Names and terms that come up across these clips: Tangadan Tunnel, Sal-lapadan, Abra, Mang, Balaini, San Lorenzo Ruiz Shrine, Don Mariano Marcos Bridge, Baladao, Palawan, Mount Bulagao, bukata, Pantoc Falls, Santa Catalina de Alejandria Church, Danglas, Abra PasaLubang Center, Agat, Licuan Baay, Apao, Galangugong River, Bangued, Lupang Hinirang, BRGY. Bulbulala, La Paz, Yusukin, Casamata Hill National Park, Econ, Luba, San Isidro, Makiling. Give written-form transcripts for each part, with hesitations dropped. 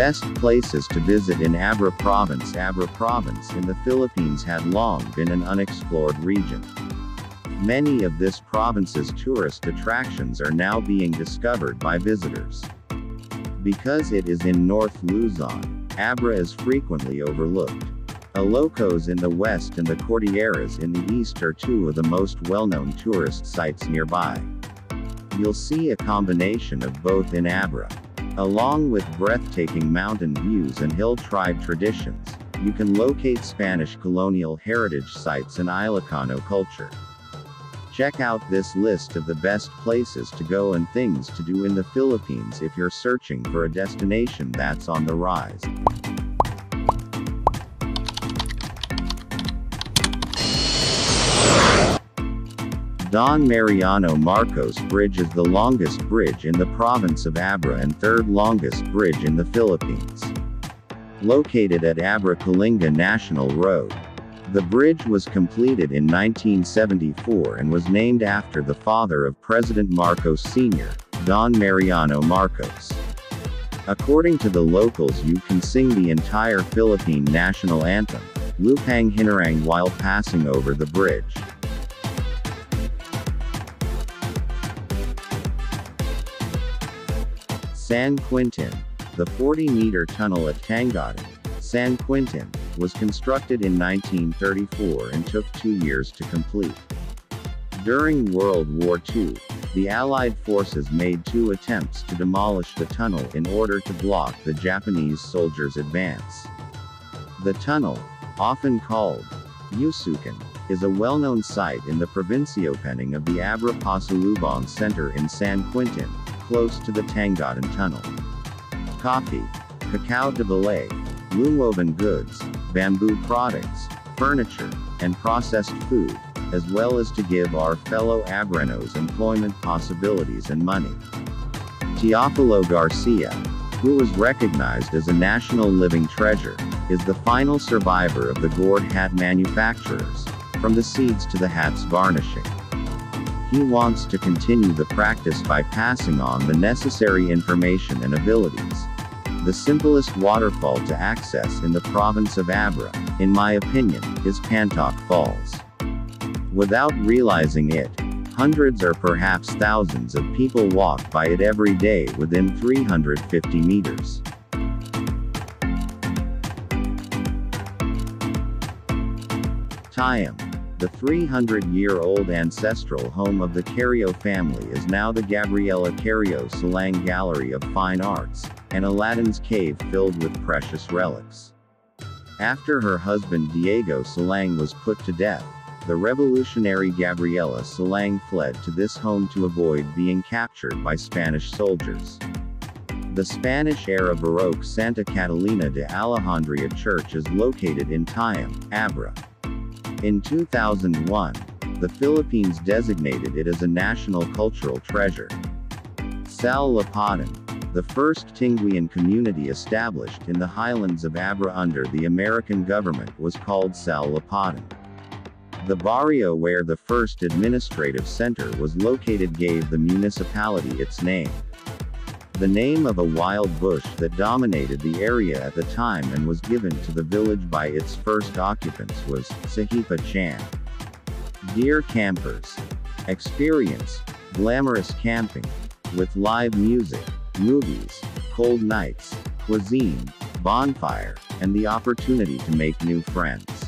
Best places to visit in Abra Province. Abra Province in the Philippines had long been an unexplored region. Many of this province's tourist attractions are now being discovered by visitors. Because it is in North Luzon, Abra is frequently overlooked. Ilocos in the west and the Cordilleras in the east are two of the most well-known tourist sites nearby. You'll see a combination of both in Abra. Along with breathtaking mountain views and hill tribe traditions, you can locate Spanish colonial heritage sites and Ilocano culture. Check out this list of the best places to go and things to do in the Philippines if you're searching for a destination that's on the rise. Don Mariano Marcos Bridge is the longest bridge in the province of Abra and third longest bridge in the Philippines. Located at Abra-Kalinga National Road, the bridge was completed in 1974 and was named after the father of President Marcos Sr., Don Mariano Marcos. According to the locals, you can sing the entire Philippine national anthem, Lupang Hinirang, while passing over the bridge. San Quintin, the 40-meter tunnel at Tangadan, San Quintin, was constructed in 1934 and took 2 years to complete. During World War II, the Allied forces made 2 attempts to demolish the tunnel in order to block the Japanese soldiers' advance. The tunnel, often called Yusukin, is a well-known site in the provincial opening of the Abra PasaLubang Center in San Quintin, close to the Tangadan Tunnel. Coffee, cacao de balay, loom-woven goods, bamboo products, furniture, and processed food, as well as to give our fellow Abranos employment possibilities and money. Teofilo Garcia, who was recognized as a national living treasure, is the final survivor of the gourd hat manufacturers, from the seeds to the hat's varnishing. He wants to continue the practice by passing on the necessary information and abilities. The simplest waterfall to access in the province of Abra, in my opinion, is Pantoc Falls. Without realizing it, hundreds or perhaps thousands of people walk by it every day within 350 meters. Tayum. The 300-year-old ancestral home of the Carrillo family is now the Gabriela Cariño Salang Gallery of Fine Arts, and Aladdin's cave filled with precious relics. After her husband Diego Salang was put to death, the revolutionary Gabriela Salang fled to this home to avoid being captured by Spanish soldiers. The Spanish-era Baroque Santa Catalina de Alejandria Church is located in Tayum, Abra. In 2001, the Philippines designated it as a national cultural treasure. Sal-lapadan, the first Tingguian community established in the highlands of Abra under the American government, was called Sal-lapadan. The barrio where the first administrative center was located gave the municipality its name. The name of a wild bush that dominated the area at the time and was given to the village by its first occupants was Sahipa Chan. Dear campers, experience glamorous camping with live music, movies, cold nights, cuisine, bonfire, and the opportunity to make new friends.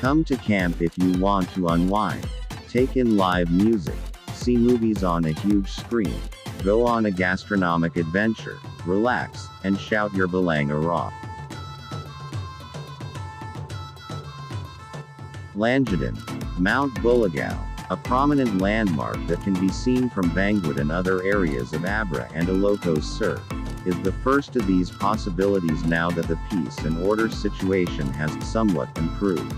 Come to camp if you want to unwind, take in live music, see movies on a huge screen, go on a gastronomic adventure, relax, and shout your Balang Arah. Langitan, Mount Bulagao, a prominent landmark that can be seen from Bangued and other areas of Abra and Ilocos Sur, is the first of these possibilities now that the peace and order situation has somewhat improved.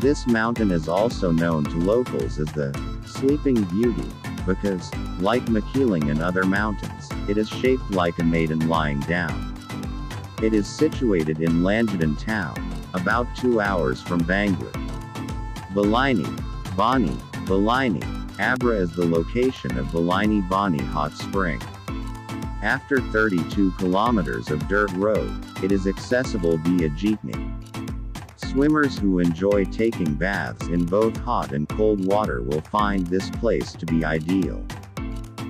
This mountain is also known to locals as the Sleeping Beauty, because, like Makiling and other mountains, it is shaped like a maiden lying down. It is situated in Langitan town, about 2 hours from Bangued. Balaini, Abra is the location of Balaini Bani Hot Spring. After 32 kilometers of dirt road, it is accessible via jeepney. Swimmers who enjoy taking baths in both hot and cold water will find this place to be ideal.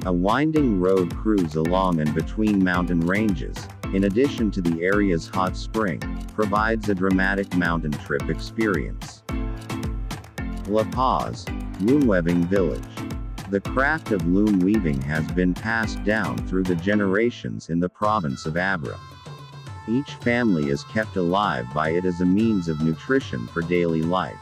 A winding road cruises along and between mountain ranges, in addition to the area's hot spring, provides a dramatic mountain trip experience. La Paz, Loom-Weaving Village. The craft of loom weaving has been passed down through the generations in the province of Abra. Each family is kept alive by it as a means of nutrition for daily life.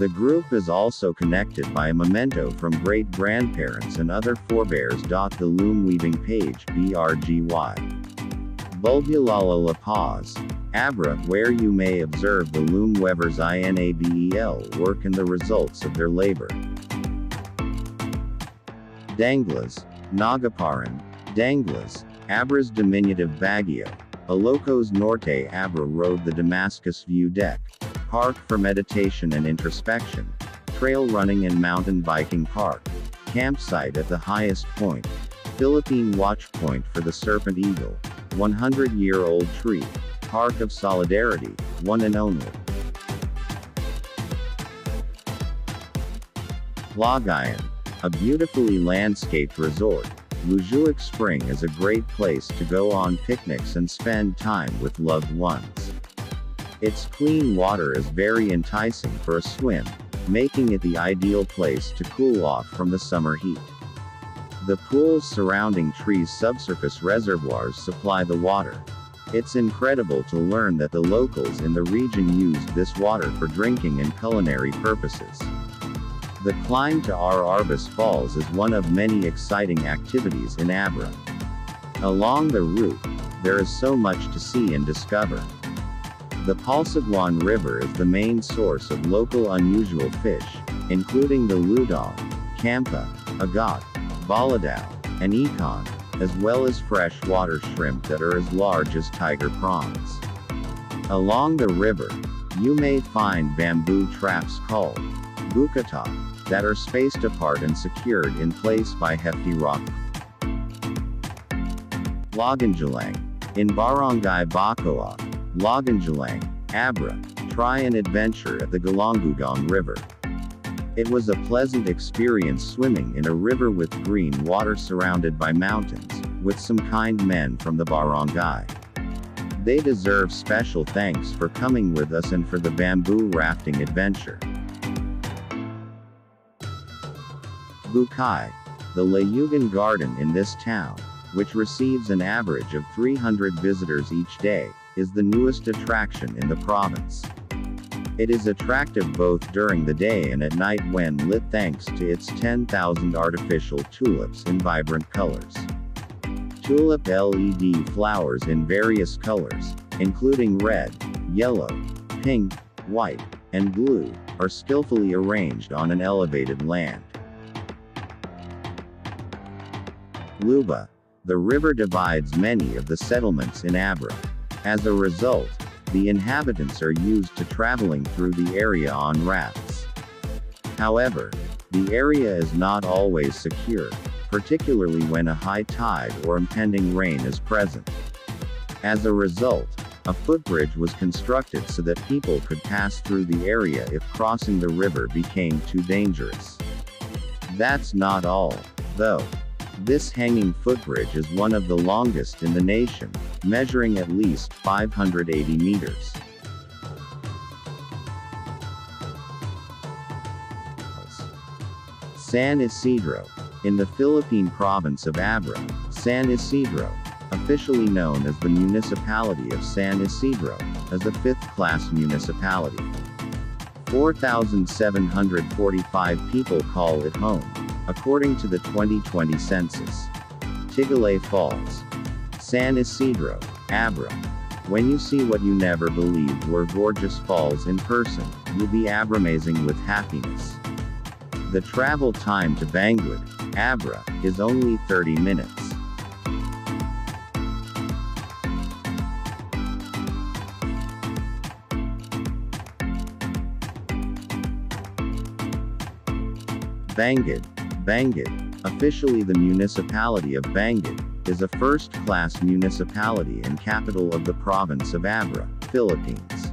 The group is also connected by a memento from great-grandparents and other forebears. The loom weaving page, BRGY. Bulbulala La Paz, Abra, where you may observe the loom weavers' INABEL work and the results of their labor. Danglas, Nagaparan. Danglas, Abra's diminutive Baguio, Ilocos Norte. Abra rode the Damascus View Deck, park for meditation and introspection, trail running and mountain biking park, campsite at the highest point, Philippine watch point for the Serpent Eagle, 100-year-old tree, Park of Solidarity, one and only. Lagangilang, a beautifully landscaped resort, Licuan Spring is a great place to go on picnics and spend time with loved ones. Its clean water is very enticing for a swim, making it the ideal place to cool off from the summer heat. The pool's surrounding trees' subsurface reservoirs supply the water. It's incredible to learn that the locals in the region used this water for drinking and culinary purposes. The climb to Arbas Falls is one of many exciting activities in Abra. Along the route, there is so much to see and discover. The Palsaguan River is the main source of local unusual fish, including the ludong, campa, agat, baladao, and econ, as well as freshwater shrimp that are as large as tiger prawns. Along the river, you may find bamboo traps called bukata, that are spaced apart and secured in place by hefty rock. Lagangilang, in Barangay Bacoa, Lagangilang, Abra, try an adventure at the Galangugong River. It was a pleasant experience swimming in a river with green water surrounded by mountains, with some kind men from the barangay. They deserve special thanks for coming with us and for the bamboo rafting adventure. Bukay, the Layugan Garden in this town, which receives an average of 300 visitors each day, is the newest attraction in the province. It is attractive both during the day and at night when lit thanks to its 10,000 artificial tulips in vibrant colors. Tulip LED flowers in various colors, including red, yellow, pink, white, and blue, are skillfully arranged on an elevated land. Luba, the river divides many of the settlements in Abra. As a result, the inhabitants are used to traveling through the area on rafts. However, the area is not always secure, particularly when a high tide or impending rain is present. As a result, a footbridge was constructed so that people could pass through the area if crossing the river became too dangerous. That's not all, though. This hanging footbridge is one of the longest in the nation, measuring at least 580 meters. San Isidro, in the Philippine province of Abra. San Isidro, officially known as the Municipality of San Isidro, is a fifth-class municipality. 4,745 people call it home, according to the 2020 census. Tingguian Falls, San Isidro, Abra. When you see what you never believed were gorgeous falls in person, you'll be abramazing with happiness. The travel time to Bangued, Abra, is only 30 minutes. Bangued, officially the municipality of Bangued, is a first-class municipality and capital of the province of Abra, Philippines.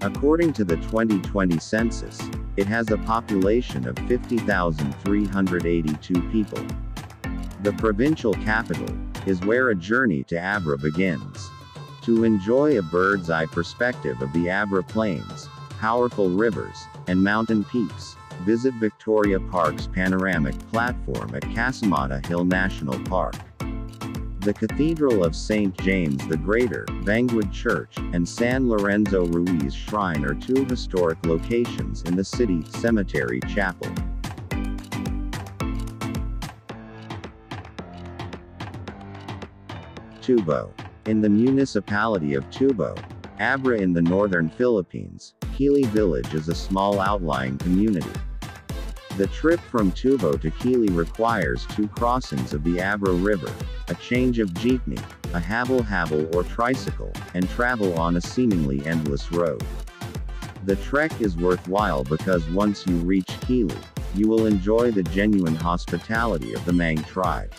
According to the 2020 census, it has a population of 50,382 people. The provincial capital is where a journey to Abra begins. To enjoy a bird's-eye perspective of the Abra Plains, powerful rivers, and mountain peaks, visit Victoria Park's panoramic platform at Casamata Hill National Park. The Cathedral of St. James the Greater, Bangued Church, and San Lorenzo Ruiz Shrine are two historic locations in the city cemetery chapel. Tubo. In the municipality of Tubo, Abra in the northern Philippines, Kili village is a small outlying community. The trip from Tubo to Kili requires two crossings of the Abra River, a change of jeepney, a habal-habal or tricycle, and travel on a seemingly endless road. The trek is worthwhile because once you reach Kili, you will enjoy the genuine hospitality of the Mang tribe.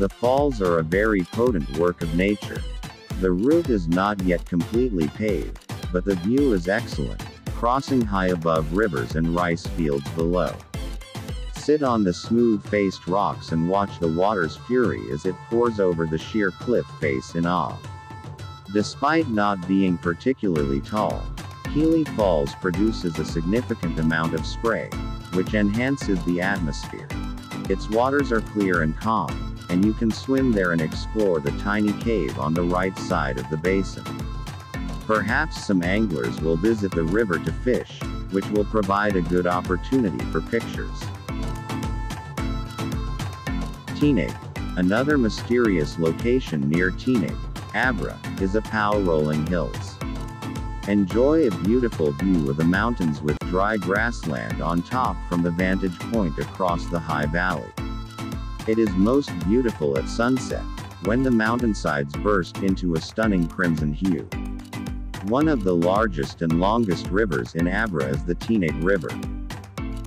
The falls are a very potent work of nature. The route is not yet completely paved, but the view is excellent, crossing high above rivers and rice fields below. Sit on the smooth-faced rocks and watch the water's fury as it pours over the sheer cliff face in awe. Despite not being particularly tall, Kili Falls produces a significant amount of spray, which enhances the atmosphere. Its waters are clear and calm, and you can swim there and explore the tiny cave on the right side of the basin. Perhaps some anglers will visit the river to fish, which will provide a good opportunity for pictures. Tineg. Another mysterious location near Tineg, Abra, is Apao Rolling Hills. Enjoy a beautiful view of the mountains with dry grassland on top from the vantage point across the high valley. It is most beautiful at sunset, when the mountainsides burst into a stunning crimson hue. One of the largest and longest rivers in Abra is the Tineg River.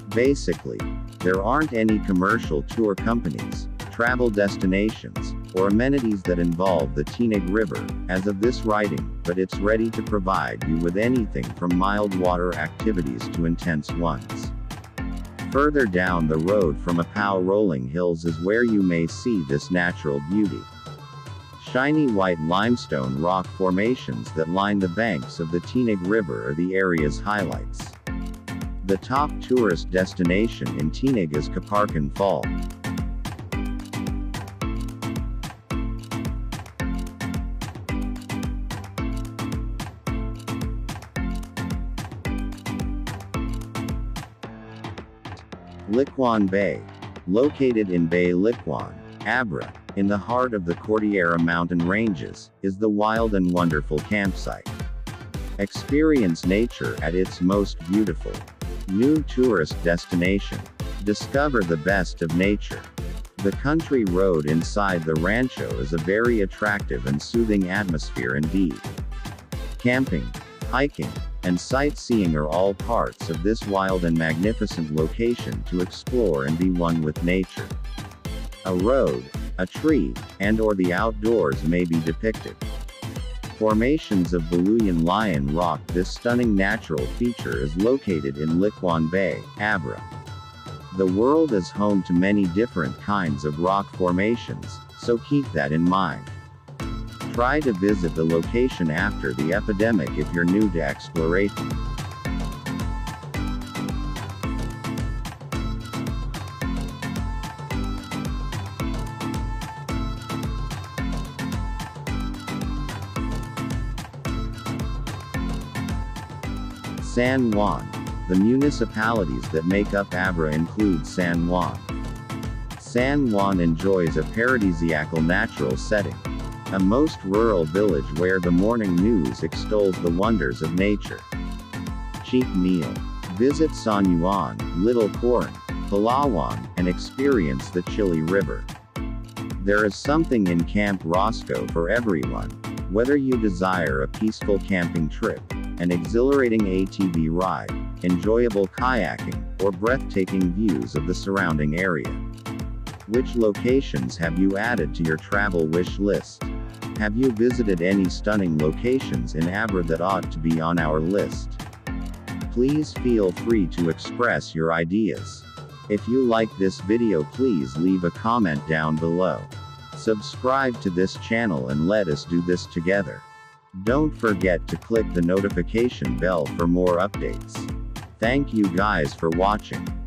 Basically, there aren't any commercial tour companies, travel destinations, or amenities that involve the Tineg River, as of this writing, but it's ready to provide you with anything from mild water activities to intense ones. Further down the road from Apao Rolling Hills is where you may see this natural beauty. Shiny white limestone rock formations that line the banks of the Tineg River are the area's highlights. The top tourist destination in Tineg is Kaparkan Fall. Licuan Baay. Located in Bay Licuan, Abra, in the heart of the Cordillera mountain ranges, is the wild and wonderful campsite. Experience nature at its most beautiful. New tourist destination. Discover the best of nature. The country road inside the rancho is a very attractive and soothing atmosphere indeed. Camping, hiking, and sightseeing are all parts of this wild and magnificent location to explore and be one with nature. A road, a tree, and/or the outdoors may be depicted. Formations of Biluyan Lion Rock. This stunning natural feature is located in Licuan Baay, Abra. The world is home to many different kinds of rock formations, so keep that in mind. Try to visit the location after the epidemic if you're new to exploration. San Juan. The municipalities that make up Abra include San Juan. San Juan enjoys a paradisiacal natural setting, a most rural village where the morning news extols the wonders of nature. Cheap meal. Visit San Juan, Little Corin, Palawan, and experience the Chili River. There is something in Camp Roscoe for everyone, whether you desire a peaceful camping trip, an exhilarating ATV ride, enjoyable kayaking, or breathtaking views of the surrounding area. Which locations have you added to your travel wish list? Have you visited any stunning locations in Abra that ought to be on our list? Please feel free to express your ideas. If you like this video, please leave a comment down below. Subscribe to this channel and let us do this together. Don't forget to click the notification bell for more updates. Thank you guys for watching.